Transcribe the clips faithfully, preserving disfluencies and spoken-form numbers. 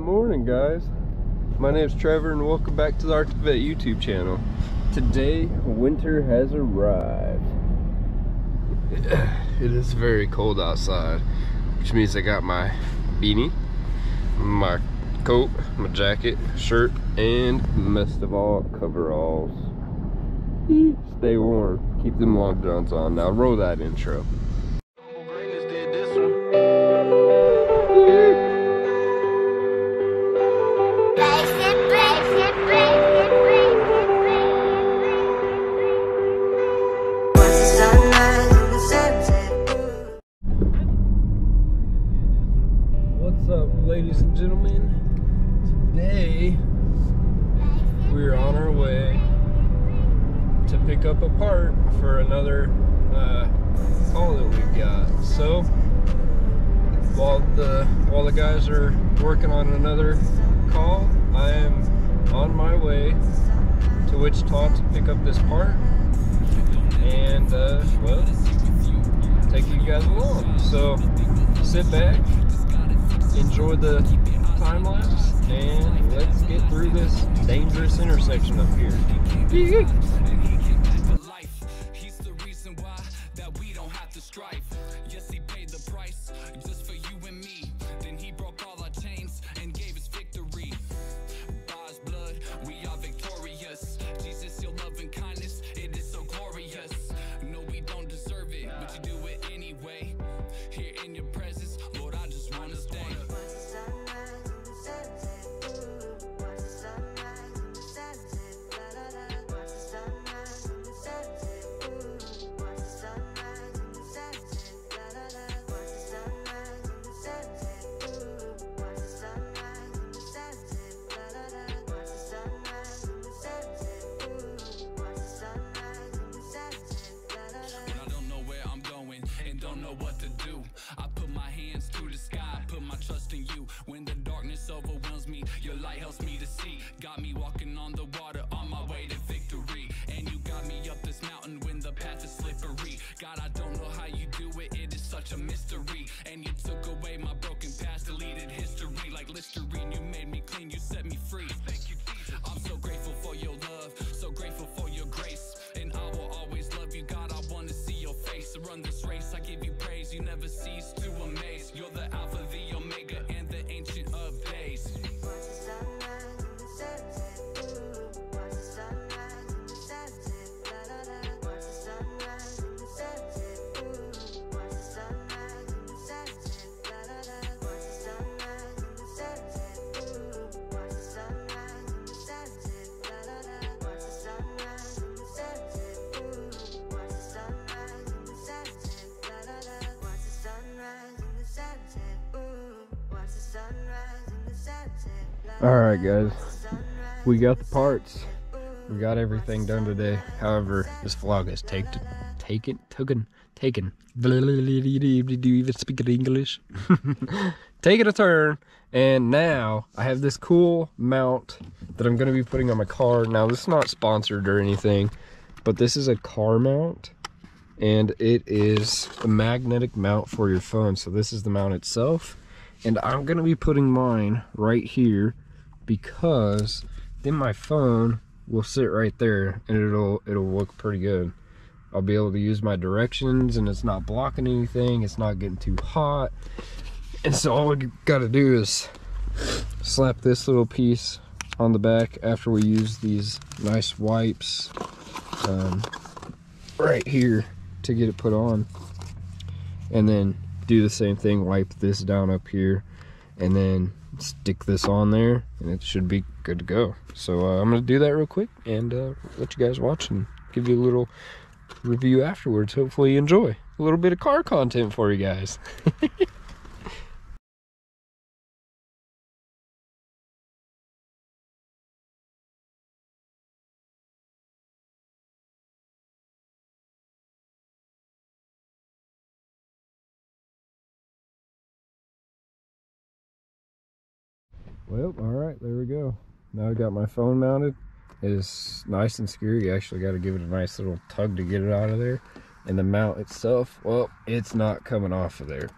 morning, guys. My name is Trevor and welcome back to the Arctic Vette YouTube channel. Today, winter has arrived. It is very cold outside, which means I got my beanie, my coat, my jacket, shirt, and best of all, coveralls. Stay warm. Keep them long johns on. Now roll that intro. Ladies and gentlemen, today we're on our way to pick up a part for another uh, call that we've got. So while the while the guys are working on another call, I am on my way to Wichita to pick up this part and uh, well, take you guys along. So sit back, enjoy the time lapse, and let's get through this dangerous intersection up here. He's the reason why that we don't have to strive. Yes, he paid the price just for you and me. Then he broke all our chains and gave us victory. By his blood, we are victorious. Jesus, your love and kindness, it is so glorious. No, we don't deserve it, but you do it anyway. Here in your presence, Lord, I just want to stay. When the darkness overwhelms me, your light helps me to see. Got me walking on the water, on my way to victory. And you got me up this mountain when the path is slippery. God, I don't know how you do it, it is such a mystery. And you took away my broken past, deleted history like Listerine. You made me clean, you set me free. Thank you, Jesus. I'm so grateful for your love, so grateful for your grace. And I will always love you, God, I want to see your face. Run this race, I give you praise, you never cease to amaze. You're the Alpha, the Omega, and the Ancient of Days. Alright guys, we got the parts, we got everything done today. However, this vlog is taken, taken, taken, taken, do you even speak English? Taking a turn, and now I have this cool mount that I'm going to be putting on my car. Now this is not sponsored or anything, but this is a car mount, and it is a magnetic mount for your phone. So this is the mount itself, and I'm going to be putting mine right here, because then my phone will sit right there and it'll it'll look pretty good. I'll be able to use my directions and it's not blocking anything, it's not getting too hot. And so all we gotta do is slap this little piece on the back after we use these nice wipes um, right here to get it put on. And then do the same thing, wipe this down up here, and then stick this on there, and it should be good to go. So uh, I'm gonna do that real quick and uh, let you guys watch and give you a little review afterwards. Hopefully you enjoy a little bit of car content for you guys. Well, all right, there we go. Now I got my phone mounted. It is nice and secure. You actually got to give it a nice little tug to get it out of there. And the mount itself, well, it's not coming off of there.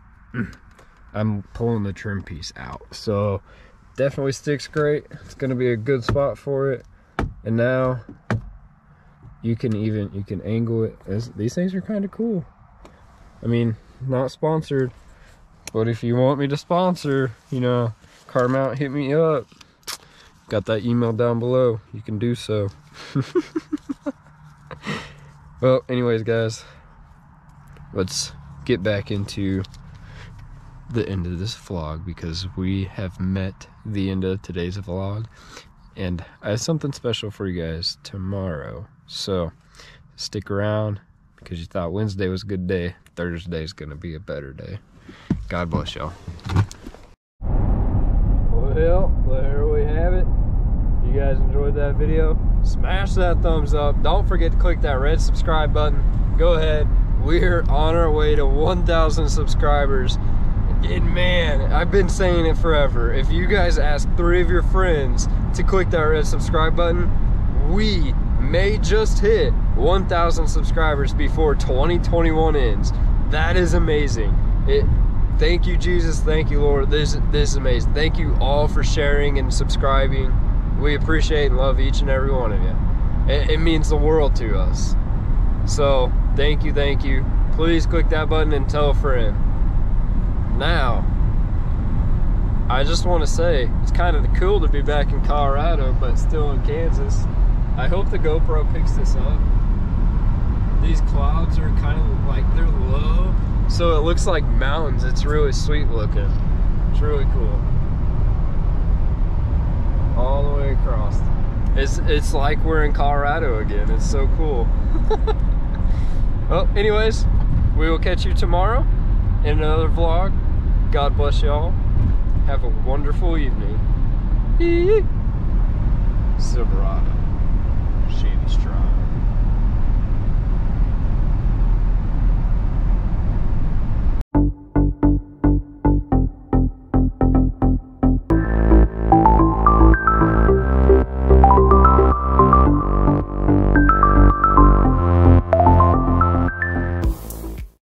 I'm pulling the trim piece out. So definitely sticks great. It's going to be a good spot for it. And now you can even, you can angle it. As these things are kind of cool. I mean, not sponsored, but if you want me to sponsor, you know, car mount, hit me up. Got that email down below. You can do so. Well, anyways, guys, let's get back into the end of this vlog, because we have met the end of today's vlog, and I have something special for you guys tomorrow. So stick around, because you thought Wednesday was a good day. Thursday is going to be a better day. God bless y'all. Well, there we have it. You guys enjoyed that video? Smash that thumbs up. Don't forget to click that red subscribe button. Go ahead. We're on our way to one thousand subscribers. And man, I've been saying it forever. If you guys ask three of your friends to click that red subscribe button, we may just hit one thousand subscribers before twenty twenty-one ends. That is amazing. It, thank you, Jesus. Thank you, Lord. This, this is amazing. Thank you all for sharing and subscribing. We appreciate and love each and every one of you. It, it means the world to us. So thank you, thank you. Please click that button and tell a friend. Now, I just want to say, it's kind of cool to be back in Colorado, but still in Kansas. I hope the GoPro picks this up. These clouds are kind of like, they're low, so it looks like mountains. It's really sweet looking. It's really cool. All the way across. It's, it's like we're in Colorado again. It's so cool. Well, anyways, we will catch you tomorrow in another vlog. God bless y'all. Have a wonderful evening. Silverado. She's strong.